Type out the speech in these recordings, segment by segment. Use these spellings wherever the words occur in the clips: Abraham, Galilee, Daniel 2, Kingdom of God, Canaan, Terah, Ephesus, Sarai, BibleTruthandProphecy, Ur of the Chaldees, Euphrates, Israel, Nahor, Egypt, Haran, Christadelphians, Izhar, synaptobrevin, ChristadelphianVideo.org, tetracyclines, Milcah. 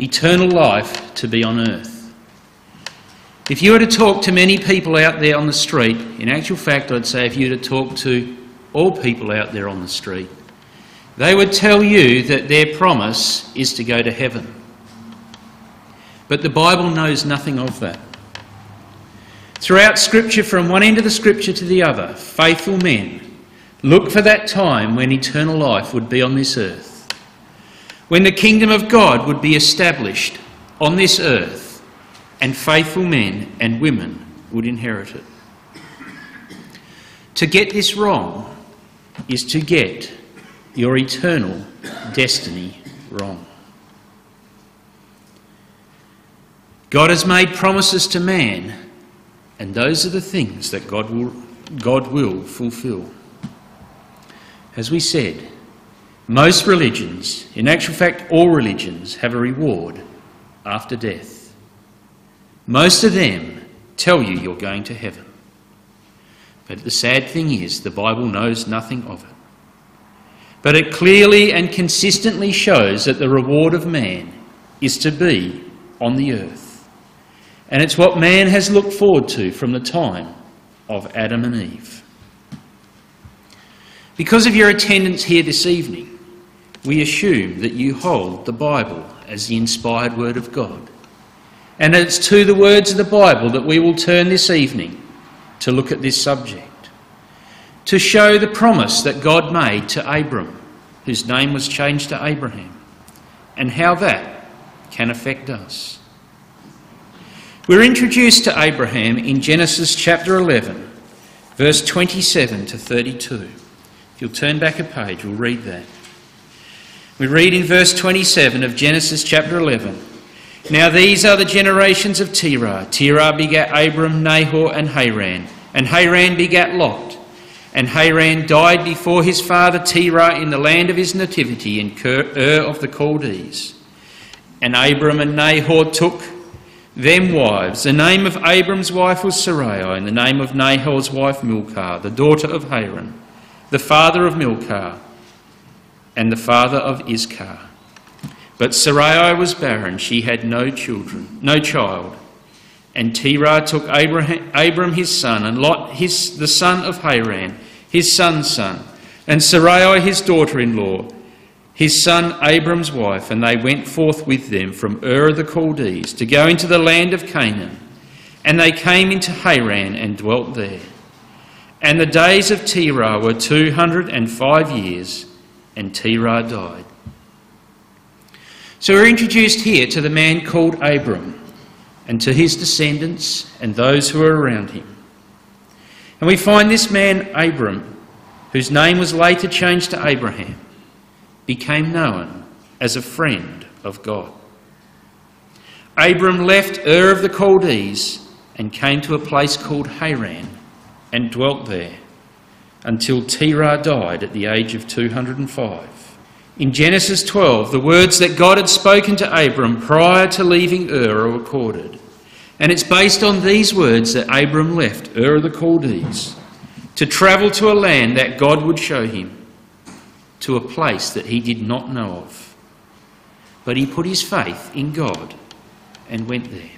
eternal life to be on earth. If you were to talk to many people out there on the street, in actual fact I'd say if you were to talk to all people out there on the street, they would tell you that their promise is to go to heaven. But the Bible knows nothing of that. Throughout Scripture, from one end of the Scripture to the other, faithful men look for that time when eternal life would be on this earth, when the Kingdom of God would be established on this earth, and faithful men and women would inherit it. To get this wrong is to get your eternal destiny wrong. God has made promises to man, and those are the things that God will fulfil. As we said, most religions, in actual fact all religions, have a reward after death. Most of them tell you you're going to heaven. But the sad thing is, the Bible knows nothing of it. But it clearly and consistently shows that the reward of man is to be on the earth. And it's what man has looked forward to from the time of Adam and Eve. Because of your attendance here this evening, we assume that you hold the Bible as the inspired Word of God. And it's to the words of the Bible that we will turn this evening to look at this subject, to show the promise that God made to Abram, whose name was changed to Abraham, and how that can affect us. We're introduced to Abraham in Genesis chapter 11, verse 27 to 32. If you'll turn back a page, we'll read that. We read in verse 27 of Genesis chapter 11, "Now these are the generations of Terah. Terah begat Abram, Nahor, and Haran. And Haran begat Lot. And Haran died before his father Terah in the land of his nativity in Ur of the Chaldees. And Abram and Nahor took them wives. The name of Abram's wife was Sarai, and the name of Nahor's wife Milcah, the daughter of Haran, the father of Milcah, and the father of Izhar. But Sarai was barren; she had no child. And Terah took Abram his son, and Lot the son of Haran, his son's son, and Sarai his daughter-in-law, his son Abram's wife, and they went forth with them from Ur of the Chaldees to go into the land of Canaan. And they came into Haran and dwelt there. And the days of Terah were 205 years, and Terah died." So we're introduced here to the man called Abram, and to his descendants and those who are around him. And we find this man, Abram, whose name was later changed to Abraham, became known as a friend of God. Abram left Ur of the Chaldees and came to a place called Haran and dwelt there until Terah died at the age of 205. In Genesis 12, the words that God had spoken to Abram prior to leaving Ur are recorded. And it's based on these words that Abram left Ur of the Chaldees to travel to a land that God would show him, to a place that he did not know of. But he put his faith in God and went there.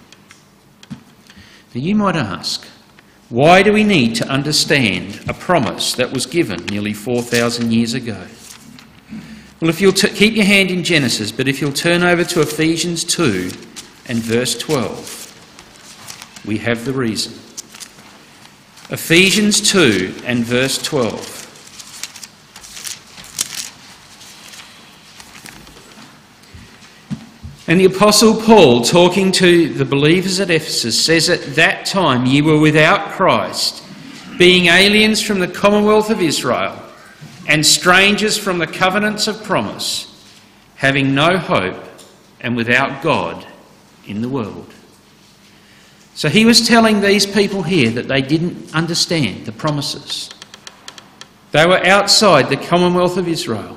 Now you might ask, why do we need to understand a promise that was given nearly 4,000 years ago? Well, if you'll keep your hand in Genesis, but if you'll turn over to Ephesians 2 and verse 12, we have the reason. Ephesians 2 and verse 12. And the Apostle Paul, talking to the believers at Ephesus, says, "At that time ye were without Christ, being aliens from the commonwealth of Israel, and strangers from the covenants of promise, having no hope and without God in the world." So he was telling these people here that they didn't understand the promises. They were outside the commonwealth of Israel,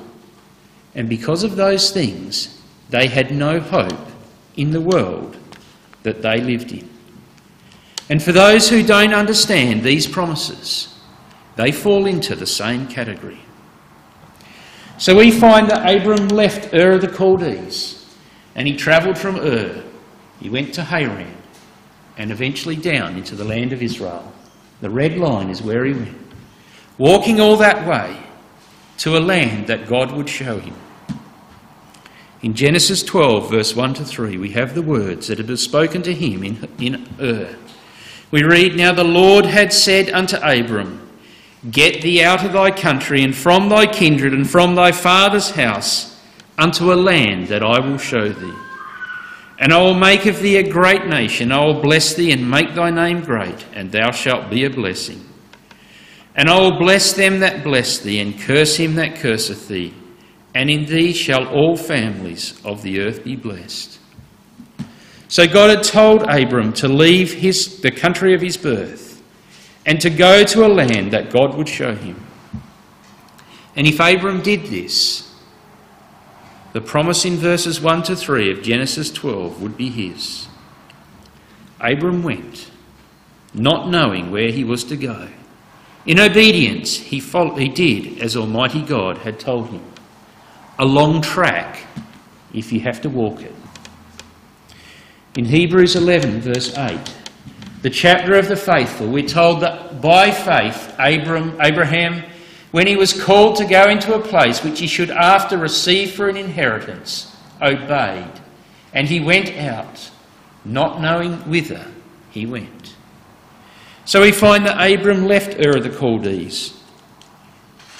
and because of those things, they had no hope in the world that they lived in. And for those who don't understand these promises, they fall into the same category. So we find that Abram left Ur of the Chaldees And he travelled from Ur, he went to Haran, and eventually down into the land of Israel. The red line is where he went, walking all that way to a land that God would show him. In Genesis 12, verse 1-3, we have the words that had been spoken to him in Ur. We read, "Now the Lord had said unto Abram, Get thee out of thy country, and from thy kindred, and from thy father's house, unto a land that I will show thee. And I will make of thee a great nation, I will bless thee, and make thy name great, and thou shalt be a blessing. And I will bless them that bless thee, and curse him that curseth thee. And in thee shall all families of the earth be blessed." So God had told Abram to leave the country of his birth and to go to a land that God would show him. And if Abram did this, the promise in verses 1-3 of Genesis 12 would be his. Abram went, not knowing where he was to go. In obedience, he did as Almighty God had told him. A long track if you have to walk it. In Hebrews 11 verse 8, the chapter of the faithful, we're told that by faith Abraham, when he was called to go into a place which he should after receive for an inheritance, obeyed, and he went out, not knowing whither he went. So we find that Abram left Ur of the Chaldees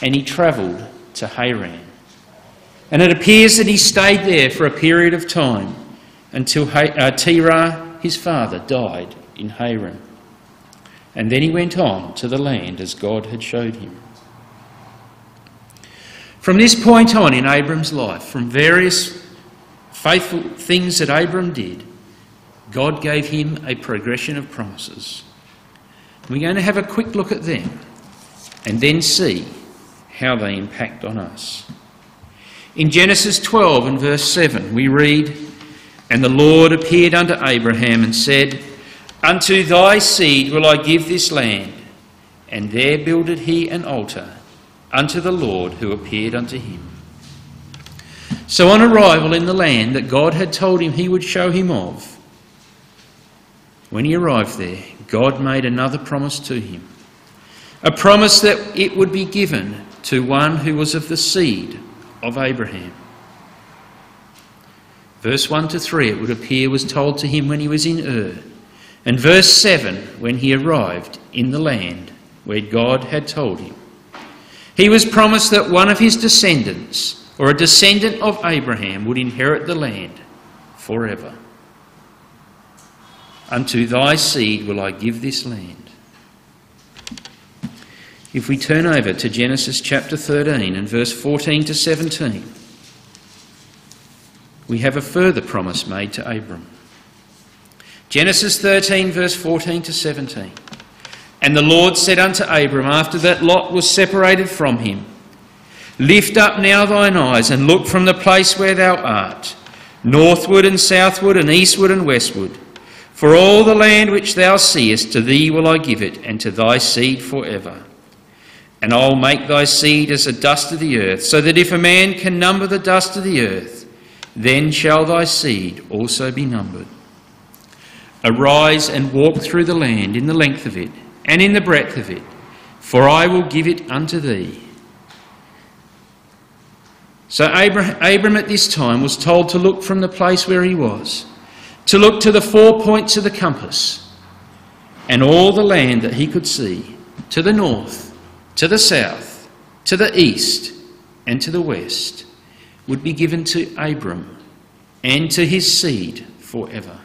and he travelled to Haran. And it appears that he stayed there for a period of time until Terah, his father, died in Haran. And then he went on to the land as God had showed him. From this point on in Abram's life, from various faithful things that Abram did, God gave him a progression of promises. We're going to have a quick look at them and then see how they impact on us. In Genesis 12 and verse 7 we read, "And the Lord appeared unto Abraham and said, Unto thy seed will I give this land. And there builded he an altar unto the Lord who appeared unto him." So on arrival in the land that God had told him he would show him of, when he arrived there, God made another promise to him. A promise that it would be given to one who was of the seed of Abraham. Verse 1-3, it would appear, was told to him when he was in Ur, and verse 7 when he arrived in the land where God had told him. He was promised that one of his descendants, or a descendant of Abraham, would inherit the land forever. "Unto thy seed will I give this land." If we turn over to Genesis chapter 13 and verse 14-17, we have a further promise made to Abram. Genesis 13 verse 14-17, "And the Lord said unto Abram, after that Lot was separated from him, Lift up now thine eyes, and look from the place where thou art, northward and southward and eastward and westward. For all the land which thou seest, to thee will I give it, and to thy seed forever. And I will make thy seed as the dust of the earth, so that if a man can number the dust of the earth, then shall thy seed also be numbered. Arise and walk through the land in the length of it, and in the breadth of it, for I will give it unto thee." So Abram at this time was told to look from the place where he was, to look to the 4 points of the compass, and all the land that he could see, to the north, to the south, to the east, and to the west, would be given to Abram and to his seed forever.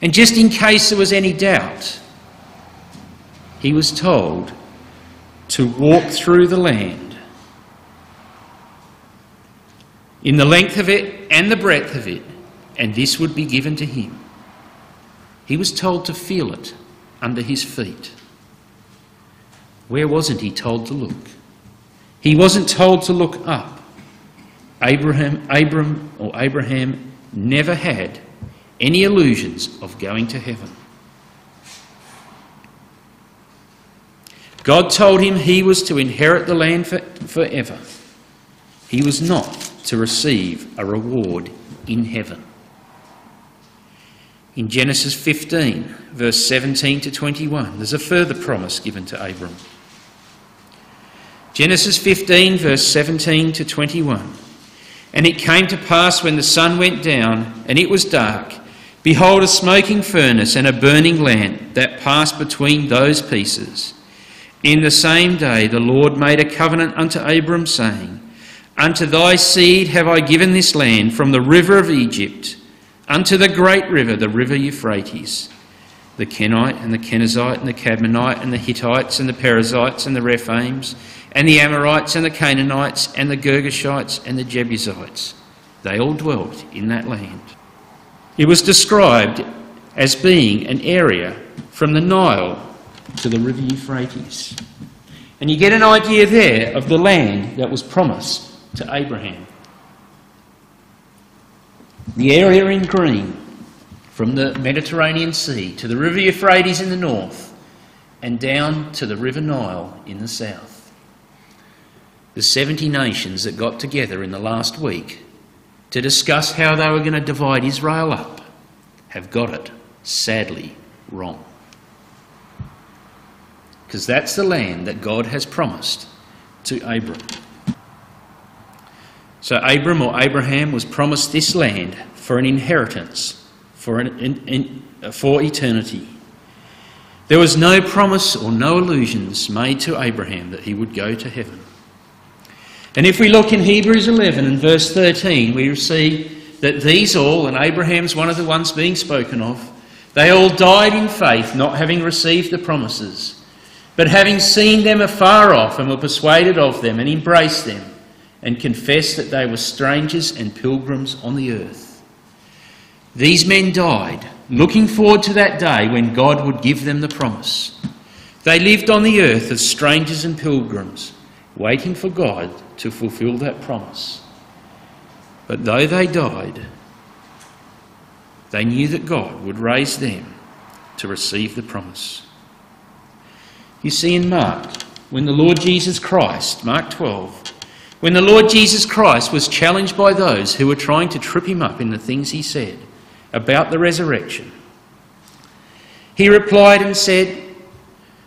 And just in case there was any doubt, he was told to walk through the land in the length of it and the breadth of it, and this would be given to him. He was told to feel it under his feet. Where wasn't he told to look? He wasn't told to look up. Abraham never had any illusions of going to heaven. God told him he was to inherit the land forever. He was not to receive a reward in heaven. In Genesis 15, verse 17 to 21, there's a further promise given to Abram. Genesis 15, verse 17 to 21. And it came to pass when the sun went down, and it was dark, behold, a smoking furnace and a burning lamp that passed between those pieces. In the same day the Lord made a covenant unto Abram, saying, Unto thy seed have I given this land, from the river of Egypt, unto the great river, the river Euphrates, the Kenite and the Kenizzite and the Cadmonite and the Hittites and the Perizzites and the Rephaims and the Amorites and the Canaanites and the Girgashites and the Jebusites. They all dwelt in that land. It was described as being an area from the Nile to the river Euphrates. And you get an idea there of the land that was promised to Abraham. The area in green, from the Mediterranean Sea to the river Euphrates in the north and down to the river Nile in the south. The 70 nations that got together in the last week to discuss how they were going to divide Israel up have got it sadly wrong. Because that's the land that God has promised to Abram. So Abram or Abraham was promised this land for an inheritance, for eternity. There was no promise or no allusions made to Abraham that he would go to heaven. And if we look in Hebrews 11 and verse 13, we see that these all, and Abraham's one of the ones being spoken of, they all died in faith, not having received the promises, but having seen them afar off, and were persuaded of them, and embraced them, and confessed that they were strangers and pilgrims on the earth. These men died, looking forward to that day when God would give them the promise. They lived on the earth as strangers and pilgrims, waiting for God to fulfill that promise. But though they died, they knew that God would raise them to receive the promise. You see in Mark, when the Lord Jesus Christ, Mark 12, when the Lord Jesus Christ was challenged by those who were trying to trip him up in the things he said about the resurrection, he replied and said,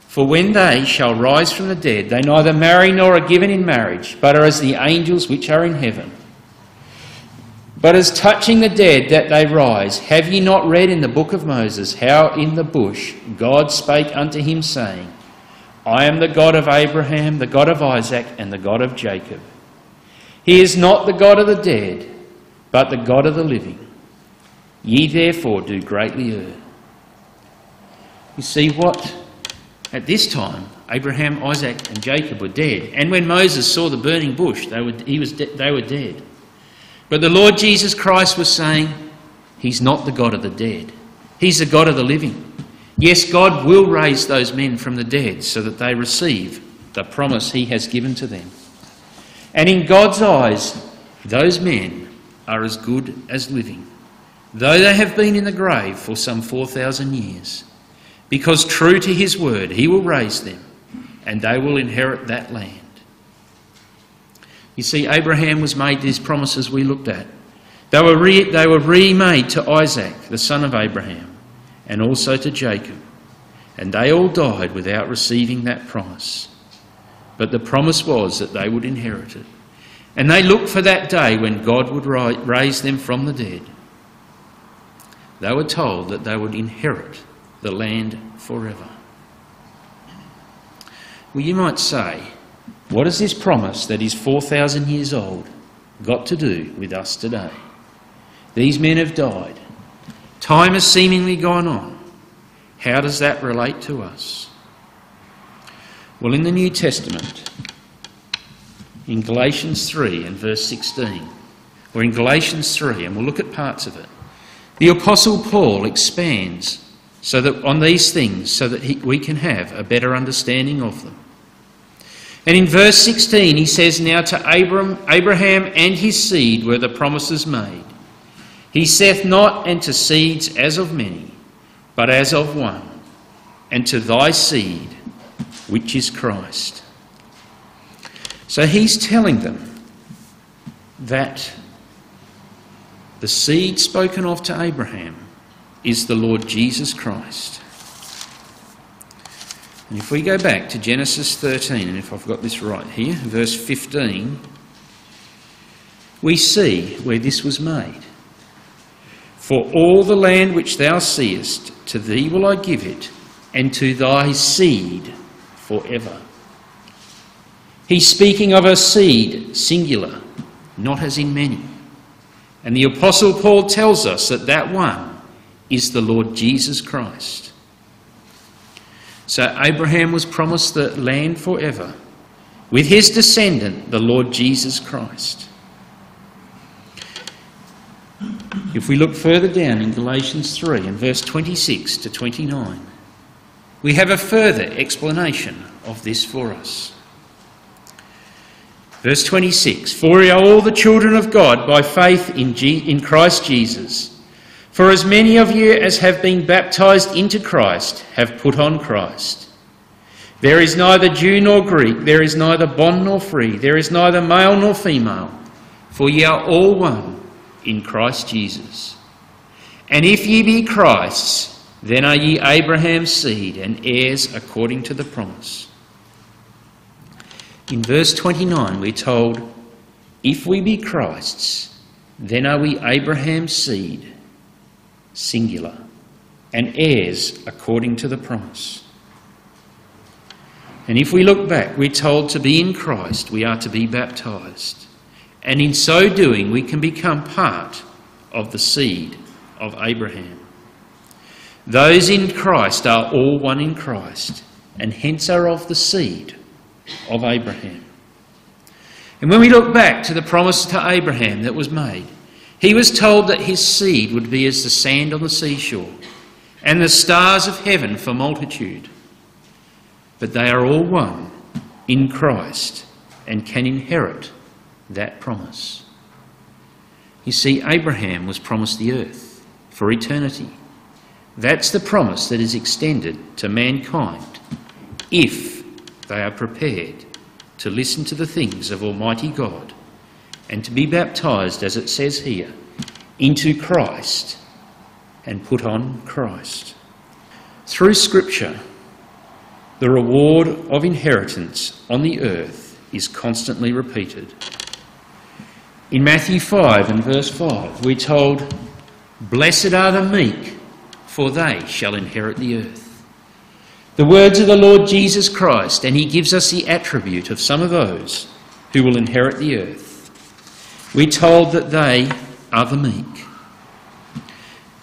For when they shall rise from the dead, they neither marry nor are given in marriage, but are as the angels which are in heaven. But as touching the dead that they rise, have ye not read in the book of Moses how in the bush God spake unto him, saying, I am the God of Abraham, the God of Isaac, and the God of Jacob. He is not the God of the dead, but the God of the living. Ye therefore do greatly err. You see what? At this time, Abraham, Isaac, and Jacob were dead. And when Moses saw the burning bush, they were dead. But the Lord Jesus Christ was saying, He's not the God of the dead. He's the God of the living. Yes, God will raise those men from the dead so that they receive the promise he has given to them. And in God's eyes, those men are as good as living, though they have been in the grave for some 4,000 years, because true to his word, he will raise them and they will inherit that land. You see, Abraham was made these promises we looked at. They were remade to Isaac, the son of Abraham, and also to Jacob, and they all died without receiving that promise. But the promise was that they would inherit it, and they looked for that day when God would raise them from the dead. They were told that they would inherit the land forever. Well, you might say, what has this promise that is 4,000 years old got to do with us today? These men have died. Time has seemingly gone on. How does that relate to us? Well, in the New Testament, in Galatians 3 and verse 16, or in Galatians 3, and we'll look at parts of it, the Apostle Paul expands so that on these things so that we can have a better understanding of them. And in verse 16 he says, Now to Abraham and his seed were the promises made. He saith not unto seeds as of many, but as of one, and to thy seed, which is Christ. So he's telling them that The seed spoken of to Abraham is the Lord Jesus Christ. And if we go back to Genesis 13, and if I've got this right here, verse 15, we see where this was made. For all the land which thou seest, to thee will I give it, and to thy seed forever. He's speaking of a seed, singular, not as in many. And the Apostle Paul tells us that that one is the Lord Jesus Christ. So Abraham was promised the land forever, with his descendant, the Lord Jesus Christ. If we look further down in Galatians 3 and verse 26 to 29, we have a further explanation of this for us. Verse 26, for we are all the children of God by faith in Christ Jesus. For as many of you as have been baptized into Christ have put on Christ. There is neither Jew nor Greek, there is neither bond nor free, there is neither male nor female, for ye are all one in Christ Jesus. And if ye be Christ's, then are ye Abraham's seed and heirs according to the promise. In verse 29 we're told, if we be Christ's, then are we Abraham's seed, singular, and heirs according to the promise. And if we look back, we're told to be in Christ, we are to be baptized. And in so doing, we can become part of the seed of Abraham. Those in Christ are all one in Christ, and hence are of the seed of Abraham. And when we look back to the promise to Abraham that was made, he was told that his seed would be as the sand on the seashore and the stars of heaven for multitude. But they are all one in Christ and can inherit that promise. You see, Abraham was promised the earth for eternity. That's the promise that is extended to mankind if they are prepared to listen to the things of Almighty God and to be baptized, as it says here, into Christ and put on Christ. Through Scripture, the reward of inheritance on the earth is constantly repeated. In Matthew 5 and verse 5, we're told, blessed are the meek, for they shall inherit the earth. The words of the Lord Jesus Christ, and he gives us the attribute of some of those who will inherit the earth. We're told that they are the meek.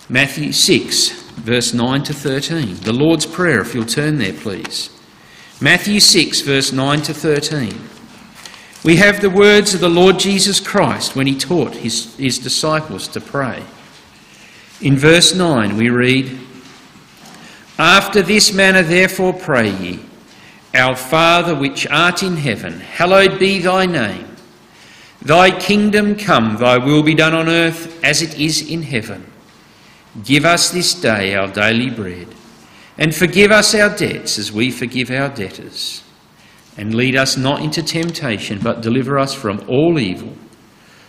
Matthew 6, verse 9 to 13. The Lord's Prayer, if you'll turn there, please. Matthew 6, verse 9 to 13. We have the words of the Lord Jesus Christ when he taught his disciples to pray. In verse 9 we read, after this manner therefore pray ye, our Father which art in heaven, hallowed be thy name. Thy kingdom come, thy will be done on earth as it is in heaven. Give us this day our daily bread, and forgive us our debts as we forgive our debtors. And lead us not into temptation, but deliver us from all evil.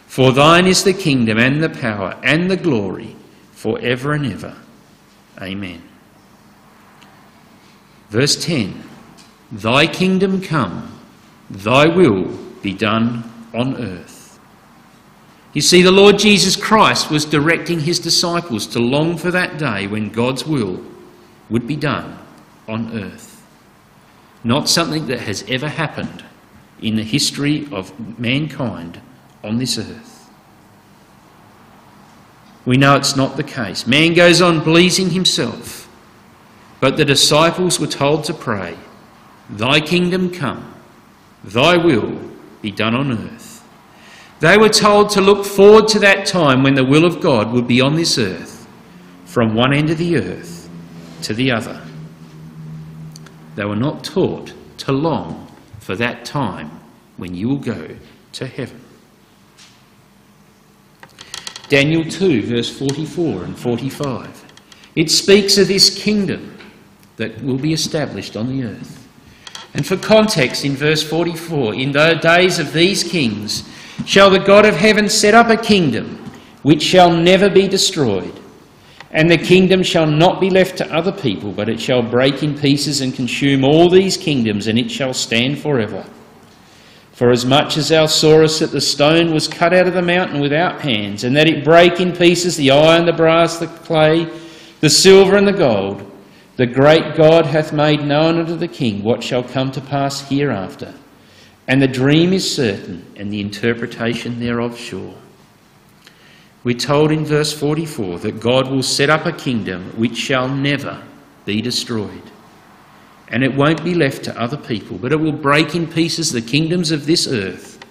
For thine is the kingdom and the power and the glory forever and ever. Amen. Verse 10. Thy kingdom come, thy will be done on earth. You see, the Lord Jesus Christ was directing his disciples to long for that day when God's will would be done on earth. Not something that has ever happened in the history of mankind on this earth. We know it's not the case. Man goes on pleasing himself, but the disciples were told to pray, thy kingdom come, thy will be done on earth. They were told to look forward to that time when the will of God would be on this earth, from one end of the earth to the other. They were not taught to long for that time when you will go to heaven. Daniel 2, verse 44 and 45. It speaks of this kingdom that will be established on the earth. And for context, in verse 44, in the days of these kings shall the God of heaven set up a kingdom which shall never be destroyed, and the kingdom shall not be left to other people, but it shall break in pieces and consume all these kingdoms, and it shall stand forever. For as much as thou sawest that the stone was cut out of the mountain without hands, and that it brake in pieces the iron, the brass, the clay, the silver and the gold, the great God hath made known unto the king what shall come to pass hereafter. And the dream is certain, and the interpretation thereof sure. We're told in verse 44 that God will set up a kingdom which shall never be destroyed, and it won't be left to other people, but it will break in pieces the kingdoms of this earth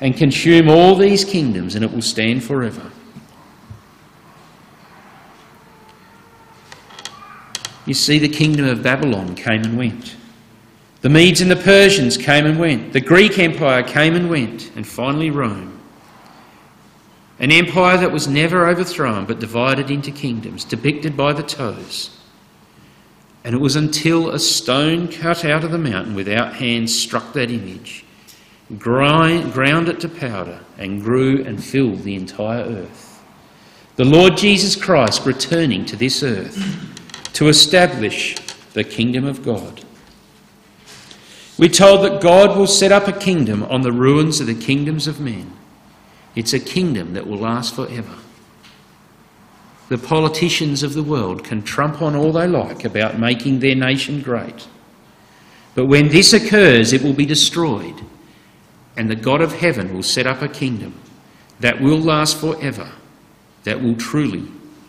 and consume all these kingdoms, and it will stand forever. You see, the kingdom of Babylon came and went. The Medes and the Persians came and went. The Greek Empire came and went, and finally Rome. An empire that was never overthrown but divided into kingdoms, depicted by the toes. And it was until a stone cut out of the mountain without hands struck that image, ground it to powder, and grew and filled the entire earth. The Lord Jesus Christ returning to this earth to establish the kingdom of God. We're told that God will set up a kingdom on the ruins of the kingdoms of men. It's a kingdom that will last forever. The politicians of the world can trump on all they like about making their nation great. But when this occurs, it will be destroyed, and the God of heaven will set up a kingdom that will last forever, that will truly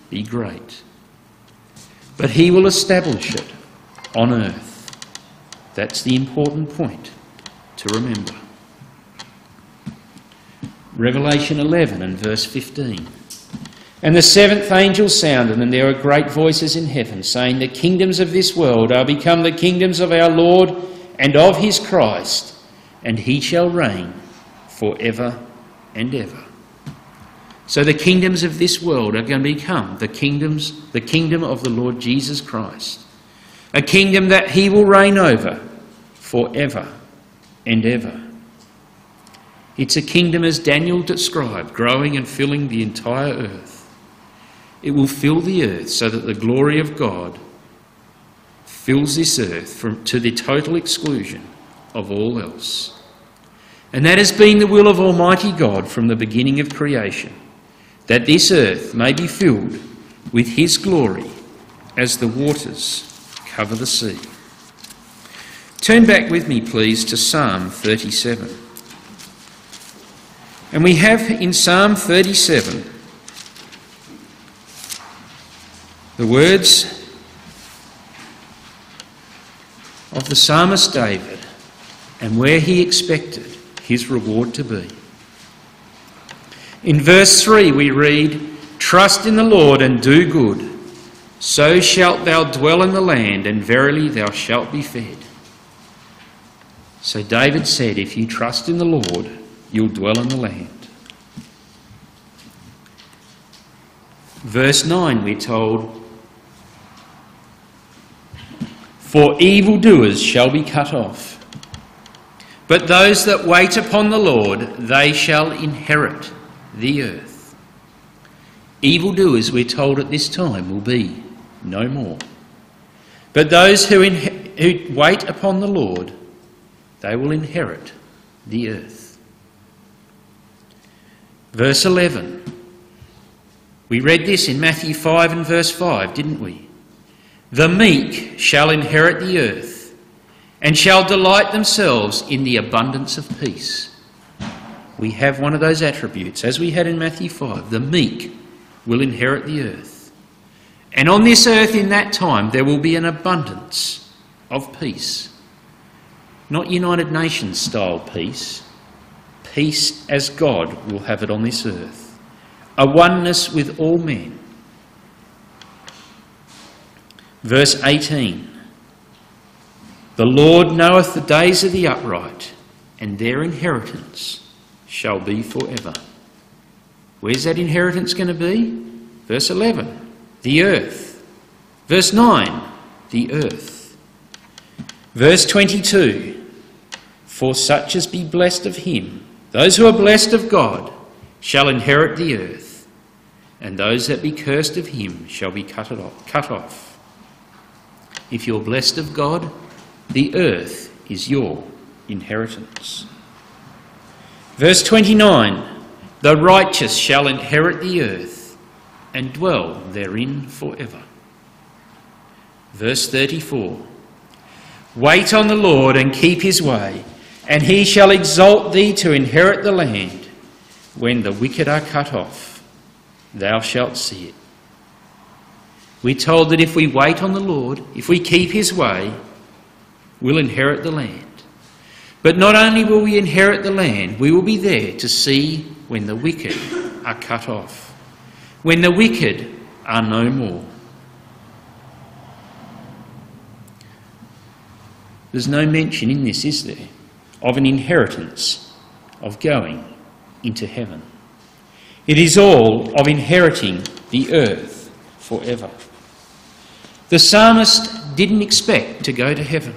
be great. But he will establish it on earth. That's the important point to remember. Revelation 11 and verse 15. And the seventh angel sounded, and there were great voices in heaven, saying, the kingdoms of this world are become the kingdoms of our Lord and of his Christ, and he shall reign for ever and ever. So the kingdoms of this world are going to become the kingdom of the Lord Jesus Christ, a kingdom that he will reign over forever and ever. It's a kingdom, as Daniel described, growing and filling the entire earth. It will fill the earth so that the glory of God fills this earth to the total exclusion of all else. And that has been the will of Almighty God from the beginning of creation, that this earth may be filled with his glory as the waters cover the sea. Turn back with me, please, to Psalm 37. And we have in Psalm 37 the words of the psalmist David and where he expected his reward to be. In verse 3 we read, trust in the Lord and do good, so shalt thou dwell in the land, and verily thou shalt be fed. So David said, if you trust in the Lord, you'll dwell in the land. Verse 9, we're told, for evildoers shall be cut off, but those that wait upon the Lord, they shall inherit the earth. Evildoers, we're told at this time, will be no more. But those who wait upon the Lord, they will inherit the earth. Verse 11. We read this in Matthew 5 and verse 5, didn't we? The meek shall inherit the earth, and shall delight themselves in the abundance of peace. We have one of those attributes, as we had in Matthew 5, the meek will inherit the earth. And on this earth in that time there will be an abundance of peace. Not United Nations style peace. Peace as God will have it on this earth. A oneness with all men. Verse 18. The Lord knoweth the days of the upright, and their inheritance shall be forever. Where's that inheritance going to be? Verse 11, the earth. Verse 9, the earth. Verse 22, for such as be blessed of him, those who are blessed of God, shall inherit the earth, and those that be cursed of him shall be cut off. If you're blessed of God, the earth is your inheritance. Verse 29, the righteous shall inherit the earth and dwell therein forever. Verse 34, wait on the Lord and keep his way, and he shall exalt thee to inherit the land. When the wicked are cut off, thou shalt see it. We're told that if we wait on the Lord, if we keep his way, we'll inherit the land. But not only will we inherit the land, we will be there to see when the wicked are cut off, when the wicked are no more. There's no mention in this, is there, of an inheritance, of going into heaven. It is all of inheriting the earth forever. The psalmist didn't expect to go to heaven.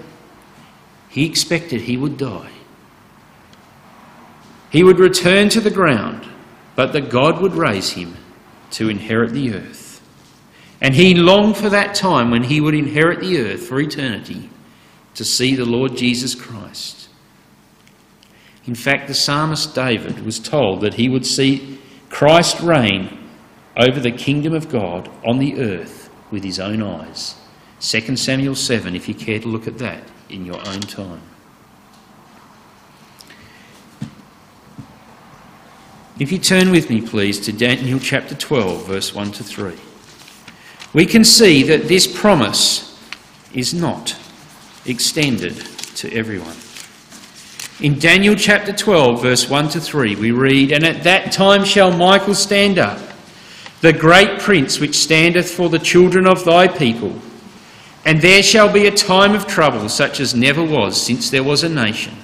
He expected he would die. He would return to the ground, but that God would raise him to inherit the earth. And he longed for that time when he would inherit the earth for eternity, to see the Lord Jesus Christ. In fact, the psalmist David was told that he would see Christ reign over the kingdom of God on the earth with his own eyes. 2 Samuel 7, if you care to look at that in your own time. If you turn with me, please, to Daniel chapter 12, verse 1 to 3, we can see that this promise is not extended to everyone. In Daniel chapter 12, verse 1 to 3, we read, "And at that time shall Michael stand up, the great prince which standeth for the children of thy people. And there shall be a time of trouble such as never was since there was a nation,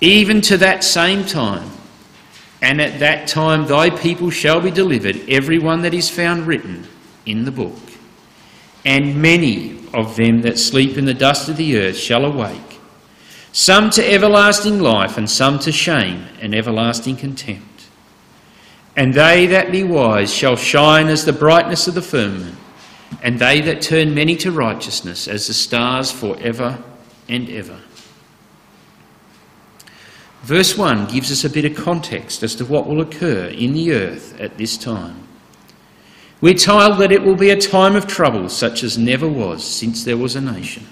even to that same time. And at that time thy people shall be delivered, every one that is found written in the book. And many of them that sleep in the dust of the earth shall awake, some to everlasting life, and some to shame and everlasting contempt. And they that be wise shall shine as the brightness of the firmament, and they that turn many to righteousness as the stars for ever and ever." Verse 1 gives us a bit of context as to what will occur in the earth at this time. We're told that it will be a time of trouble such as never was since there was a nation.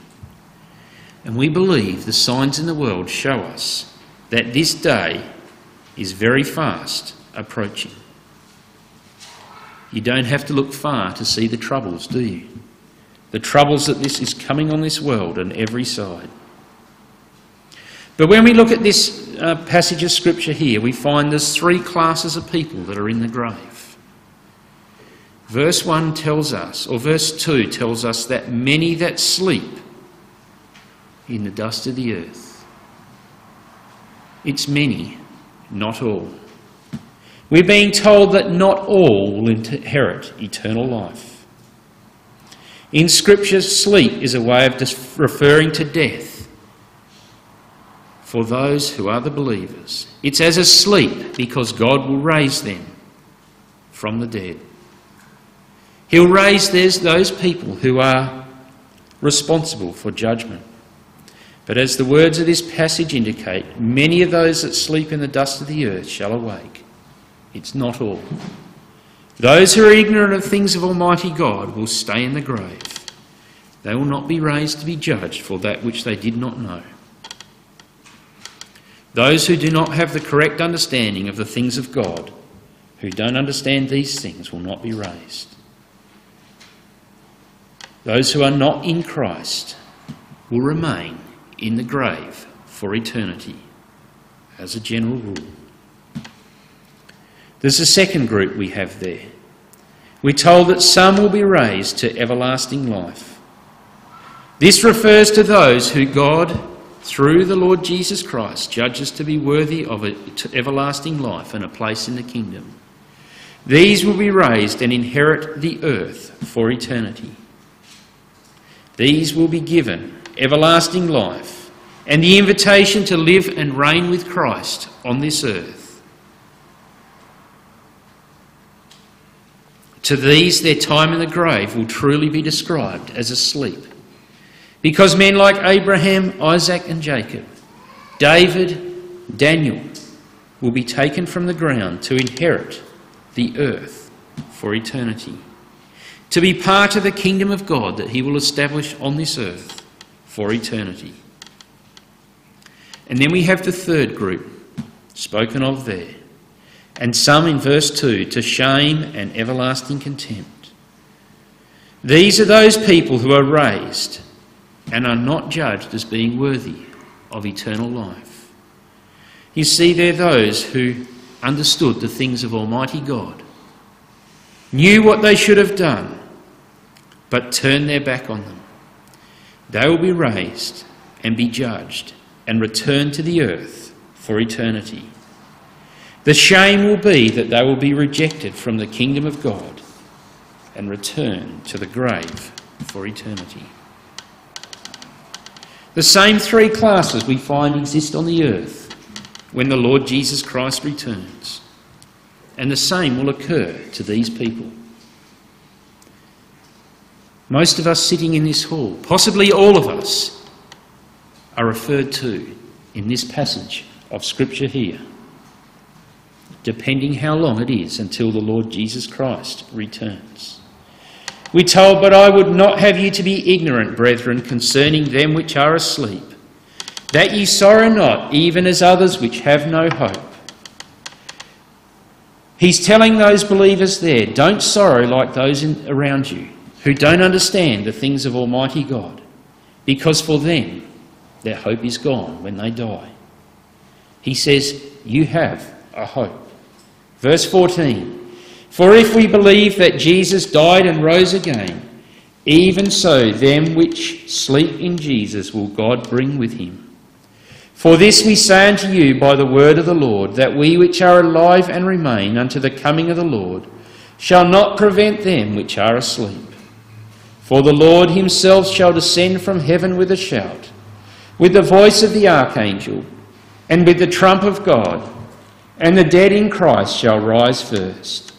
And we believe the signs in the world show us that this day is very fast approaching. You don't have to look far to see the troubles, do you? The troubles that this is coming on this world on every side. But when we look at this passage of scripture here, we find there's three classes of people that are in the grave. Verse 1 tells us, or verse 2 tells us, that many that sleep in the dust of the earth. It's many, not all. We're being told that not all will inherit eternal life. In Scripture, sleep is a way of referring to death for those who are the believers. It's as a sleep because God will raise them from the dead. He'll raise those people who are responsible for judgment. But as the words of this passage indicate, many of those that sleep in the dust of the earth shall awake. It's not all. Those who are ignorant of things of Almighty God will stay in the grave. They will not be raised to be judged for that which they did not know. Those who do not have the correct understanding of the things of God, who don't understand these things, will not be raised. Those who are not in Christ will remain in the grave for eternity, as a general rule. There's a second group we have there. We're told that some will be raised to everlasting life. This refers to those who God, through the Lord Jesus Christ, judges to be worthy of everlasting life and a place in the kingdom. These will be raised and inherit the earth for eternity. These will be given everlasting life and the invitation to live and reign with Christ on this earth. To these, their time in the grave will truly be described as a sleep. Because men like Abraham, Isaac and Jacob, David, Daniel, will be taken from the ground to inherit the earth for eternity, to be part of the kingdom of God that he will establish on this earth for eternity. And then we have the third group spoken of there, and some in verse 2, to shame and everlasting contempt. These are those people who are raised and are not judged as being worthy of eternal life. You see, they're those who understood the things of Almighty God, knew what they should have done, but turned their back on them. They will be raised and be judged and returned to the earth for eternity. The shame will be that they will be rejected from the kingdom of God and returned to the grave for eternity. The same three classes we find exist on the earth when the Lord Jesus Christ returns, and the same will occur to these people. Most of us sitting in this hall, possibly all of us, are referred to in this passage of Scripture here, depending how long it is until the Lord Jesus Christ returns. We're told, "But I would not have you to be ignorant, brethren, concerning them which are asleep, that ye sorrow not, even as others which have no hope." He's telling those believers there, don't sorrow like those around you who don't understand the things of Almighty God, because for them, their hope is gone when they die. He says, you have a hope. Verse 14, "For if we believe that Jesus died and rose again, even so them which sleep in Jesus will God bring with him. For this we say unto you by the word of the Lord, that we which are alive and remain unto the coming of the Lord shall not prevent them which are asleep. For the Lord himself shall descend from heaven with a shout, with the voice of the archangel, and with the trump of God, and the dead in Christ shall rise first.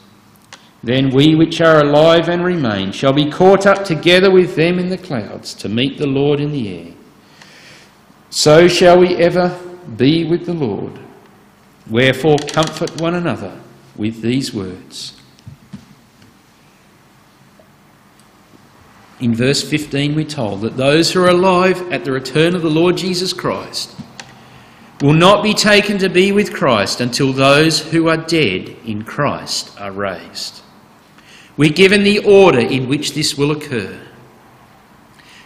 Then we which are alive and remain shall be caught up together with them in the clouds to meet the Lord in the air. So shall we ever be with the Lord. Wherefore comfort one another with these words." In verse 15 we're told that those who are alive at the return of the Lord Jesus Christ will not be taken to be with Christ until those who are dead in Christ are raised. We're given the order in which this will occur.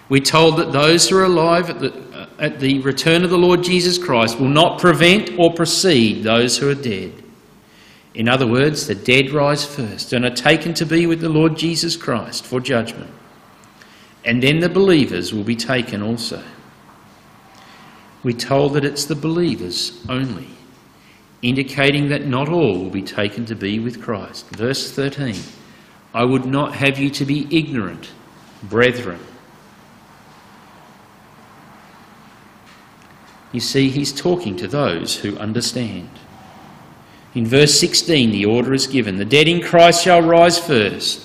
We're told that those who are alive at the return of the Lord Jesus Christ will not prevent or precede those who are dead. In other words, the dead rise first and are taken to be with the Lord Jesus Christ for judgment. And then the believers will be taken also. We're told that it's the believers only, indicating that not all will be taken to be with Christ. Verse 13, "I would not have you to be ignorant, brethren." You see, he's talking to those who understand. In verse 16, the order is given. The dead in Christ shall rise first.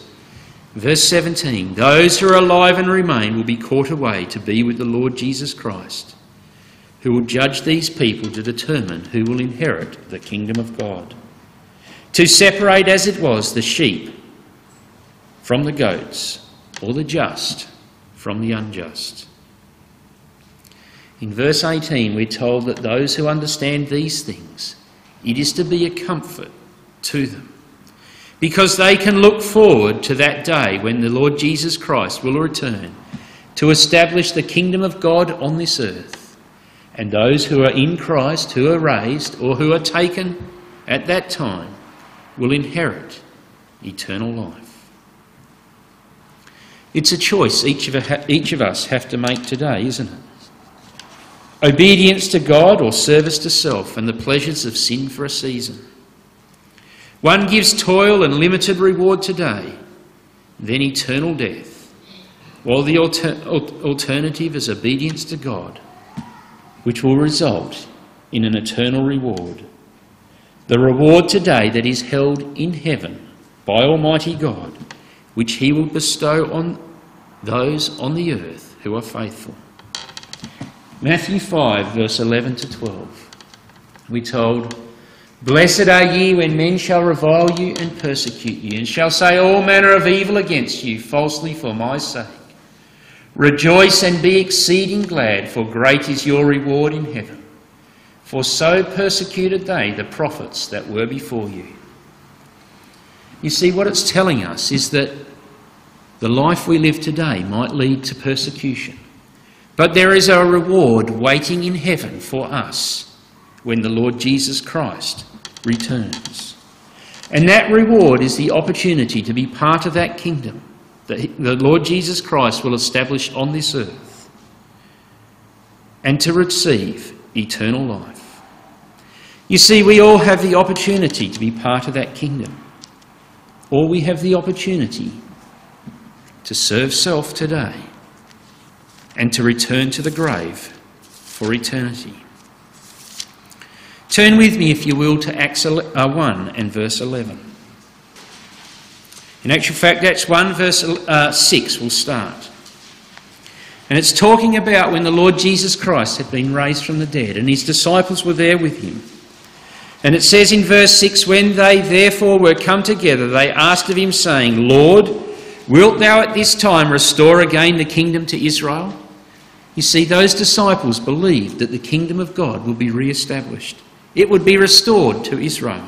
Verse 17, "Those who are alive and remain will be caught away to be with the Lord Jesus Christ, who will judge these people to determine who will inherit the kingdom of God, to separate as it was the sheep from the goats, or the just from the unjust." In verse 18 we're told that those who understand these things, it is to be a comfort to them, because they can look forward to that day when the Lord Jesus Christ will return to establish the kingdom of God on this earth. And those who are in Christ, who are raised, or who are taken at that time, will inherit eternal life. It's a choice each of us have to make today, isn't it? Obedience to God or service to self and the pleasures of sin for a season. One gives toil and limited reward today, then eternal death, while the alternative is obedience to God, which will result in an eternal reward. The reward today that is held in heaven by Almighty God, which he will bestow on those on the earth who are faithful. Matthew 5, verse 11 to 12. We told, "Blessed are ye when men shall revile you and persecute you, and shall say all manner of evil against you falsely for my sake. Rejoice and be exceeding glad, for great is your reward in heaven. For so persecuted they the prophets that were before you." You see, what it's telling us is that the life we live today might lead to persecution, but there is a reward waiting in heaven for us when the Lord Jesus Christ returns. And that reward is the opportunity to be part of that kingdom that the Lord Jesus Christ will establish on this earth, and to receive eternal life. You see, we all have the opportunity to be part of that kingdom, or we have the opportunity to serve self today and to return to the grave for eternity. Turn with me, if you will, to Acts 1 and verse 11. In actual fact, Acts 1 verse 6 will start. And it's talking about when the Lord Jesus Christ had been raised from the dead, and his disciples were there with him. And it says in verse 6, "When they therefore were come together, they asked of him, saying, Lord, wilt thou at this time restore again the kingdom to Israel?" You see, those disciples believed that the kingdom of God would be re-established. It would be restored to Israel.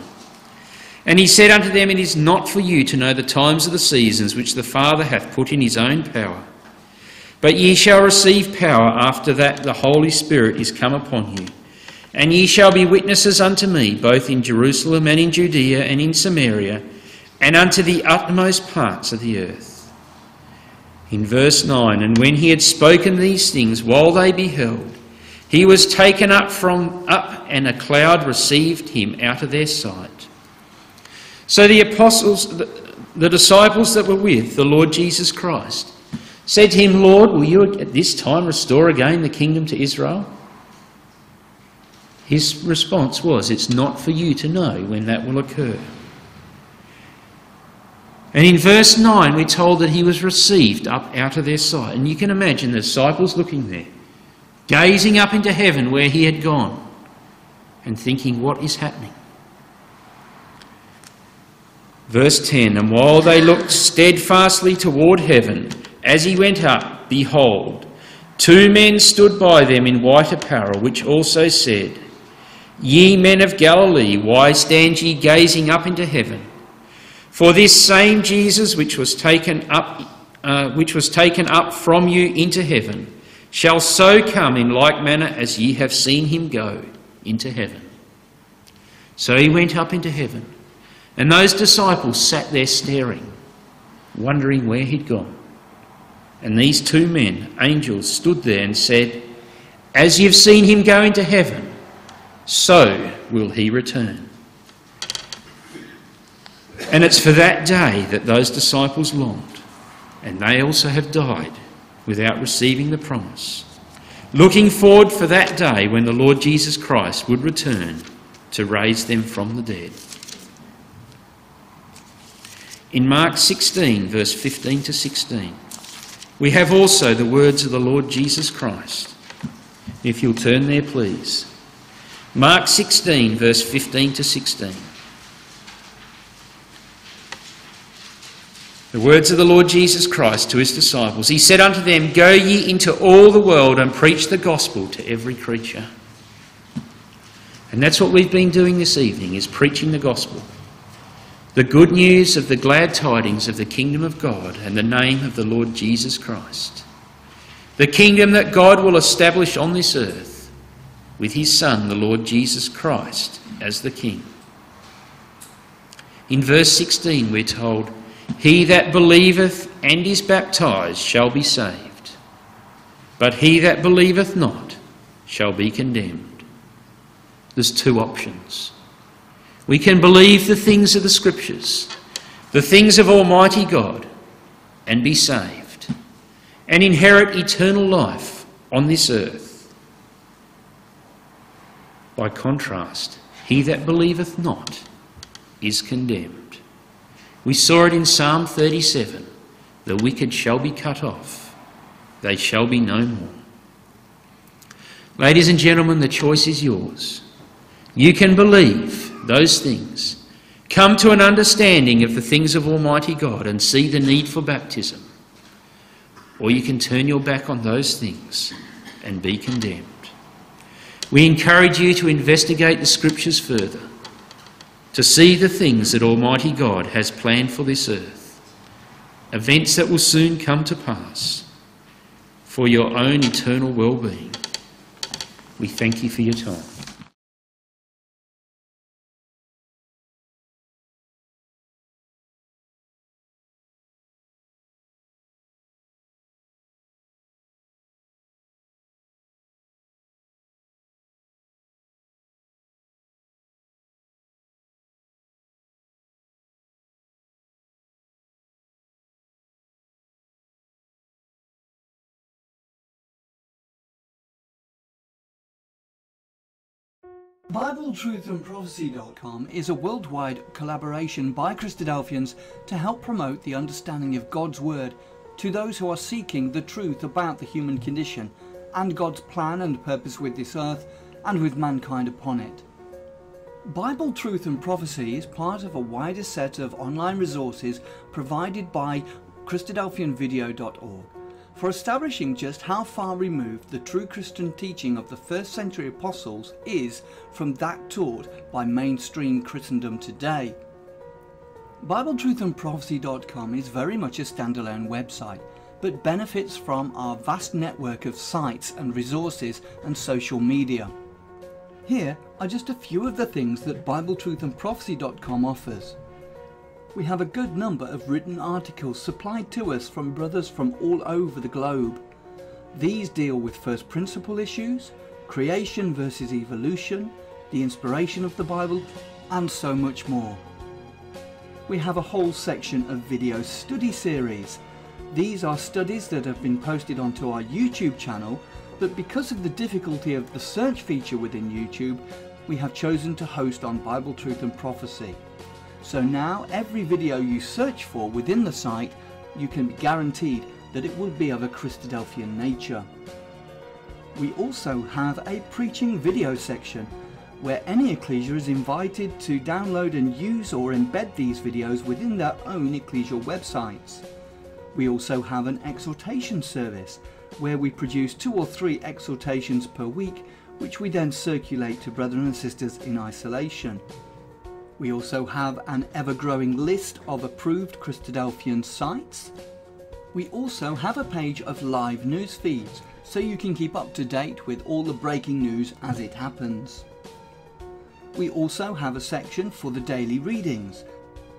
"And he said unto them, It is not for you to know the times of the seasons which the Father hath put in his own power. But ye shall receive power after that the Holy Spirit is come upon you. And ye shall be witnesses unto me, both in Jerusalem and in Judea and in Samaria, and unto the uttermost parts of the earth." In verse 9, "And when he had spoken these things, while they beheld, he was taken up and a cloud received him out of their sight." So the apostles, the disciples that were with the Lord Jesus Christ, said to him, "Lord, will you at this time restore again the kingdom to Israel?" His response was, "It's not for you to know when that will occur." And in verse 9, we're told that he was received up out of their sight. And you can imagine the disciples looking there, gazing up into heaven where he had gone, and thinking, what is happening? Verse 10, "And while they looked steadfastly toward heaven, as he went up, behold, two men stood by them in white apparel, which also said, Ye men of Galilee, why stand ye gazing up into heaven? For this same Jesus which was taken up from you into heaven, shall so come in like manner as ye have seen him go into heaven." So he went up into heaven, and those disciples sat there staring, wondering where he'd gone. And these two men, angels, stood there and said, "As you've seen him go into heaven, so will he return." And it's for that day that those disciples longed, and they also have died without receiving the promise, looking forward for that day when the Lord Jesus Christ would return to raise them from the dead. In Mark 16, verse 15 to 16, we have also the words of the Lord Jesus Christ. If you'll turn there, please. Mark 16, verse 15 to 16. The words of the Lord Jesus Christ to his disciples. He said unto them, "Go ye into all the world and preach the gospel to every creature." And that's what we've been doing this evening, is preaching the gospel. The good news of the glad tidings of the kingdom of God and the name of the Lord Jesus Christ. The kingdom that God will establish on this earth with his Son, the Lord Jesus Christ, as the King. In verse 16 we're told, "He that believeth and is baptized shall be saved, but he that believeth not shall be condemned." There's two options. We can believe the things of the Scriptures, the things of Almighty God, and be saved, and inherit eternal life on this earth. By contrast, he that believeth not is condemned. We saw it in Psalm 37. The wicked shall be cut off. They shall be no more. Ladies and gentlemen, the choice is yours. You can believe those things, come to an understanding of the things of Almighty God and see the need for baptism, or you can turn your back on those things and be condemned. We encourage you to investigate the Scriptures further, to see the things that Almighty God has planned for this earth, events that will soon come to pass for your own eternal well-being. We thank you for your time. BibleTruthandProphecy.com is a worldwide collaboration by Christadelphians to help promote the understanding of God's Word to those who are seeking the truth about the human condition and God's plan and purpose with this earth and with mankind upon it. Bible Truth and Prophecy is part of a wider set of online resources provided by ChristadelphianVideo.org for establishing just how far removed the true Christian teaching of the first century apostles is from that taught by mainstream Christendom today. BibleTruthandProphecy.com is very much a standalone website, but benefits from our vast network of sites and resources and social media. Here are just a few of the things that BibleTruthandProphecy.com offers. We have a good number of written articles supplied to us from brothers from all over the globe. These deal with first principle issues, creation versus evolution, the inspiration of the Bible, and so much more. We have a whole section of video study series. These are studies that have been posted onto our YouTube channel, but because of the difficulty of the search feature within YouTube, we have chosen to host on Bible Truth and Prophecy. So now every video you search for within the site, you can be guaranteed that it will be of a Christadelphian nature. We also have a preaching video section where any ecclesia is invited to download and use or embed these videos within their own ecclesial websites. We also have an exhortation service where we produce 2 or 3 exhortations per week, which we then circulate to brethren and sisters in isolation. We also have an ever-growing list of approved Christadelphian sites. We also have a page of live news feeds, so you can keep up to date with all the breaking news as it happens. We also have a section for the daily readings.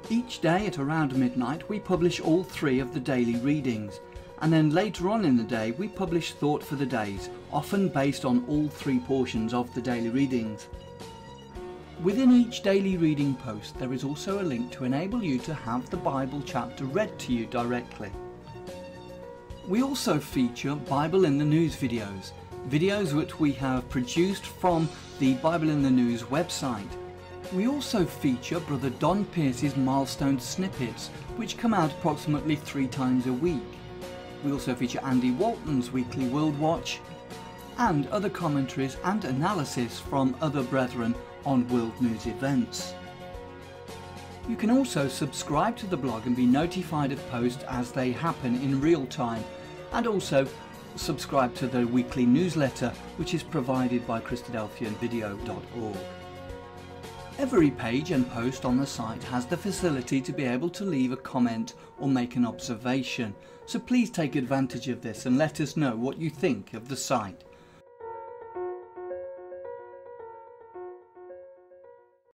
Each day at around midnight we publish all 3 of the daily readings, and then later on in the day we publish Thought for the Days, often based on all 3 portions of the daily readings. Within each daily reading post, there is also a link to enable you to have the Bible chapter read to you directly. We also feature Bible in the News videos which we have produced from the Bible in the News website. We also feature Brother Don Pierce's milestone snippets, which come out approximately 3 times a week. We also feature Andy Walton's weekly World Watch and other commentaries and analysis from other brethren on world news events. You can also subscribe to the blog and be notified of posts as they happen in real time, and also subscribe to the weekly newsletter which is provided by ChristadelphianVideo.org. Every page and post on the site has the facility to be able to leave a comment or make an observation, so please take advantage of this and let us know what you think of the site.